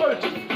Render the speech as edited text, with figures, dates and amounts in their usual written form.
What?